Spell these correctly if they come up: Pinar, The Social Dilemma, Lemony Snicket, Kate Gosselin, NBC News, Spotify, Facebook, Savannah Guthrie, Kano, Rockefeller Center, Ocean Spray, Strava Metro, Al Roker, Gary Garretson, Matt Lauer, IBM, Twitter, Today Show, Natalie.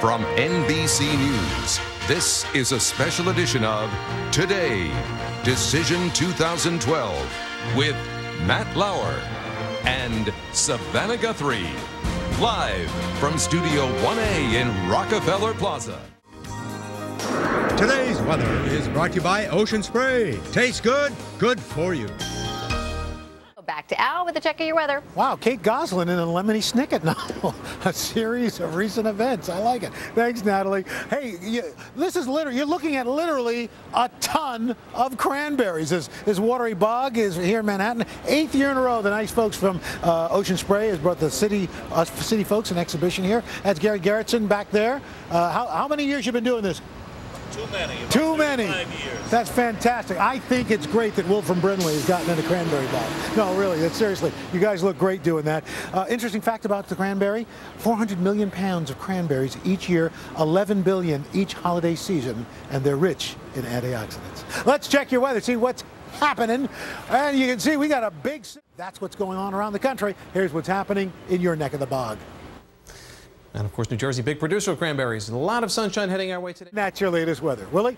From NBC News, this is a special edition of Today, Decision 2012, with Matt Lauer and Savannah Guthrie, live from Studio 1A in Rockefeller Plaza. Today's weather is brought to you by Ocean Spray. Tastes good, good for you. Back to Al with a check of your weather. Wow, Kate Gosselin in a Lemony Snicket novel. A series of recent events. I like it. Thanks, Natalie. Hey, this is literally, you're looking at literally a ton of cranberries. This watery bog is here in Manhattan. Eighth year in a row, the nice folks from Ocean Spray has brought the city folks an exhibition here. That's Gary Garretson back there. How many years you been doing this? Too many. Too many. Years. That's fantastic. I think it's great that Wolf from Brindley has gotten into cranberry bog. No, really, seriously, you guys look great doing that. Interesting fact about the cranberry, 400 million pounds of cranberries each year, 11 billion each holiday season, and they're rich in antioxidants. Let's check your weather, see what's happening. And you can see we got a big... That's what's going on around the country. Here's what's happening in your neck of the bog. And, of course, New Jersey, big producer of cranberries. A lot of sunshine heading our way today. That's your latest weather. Willie?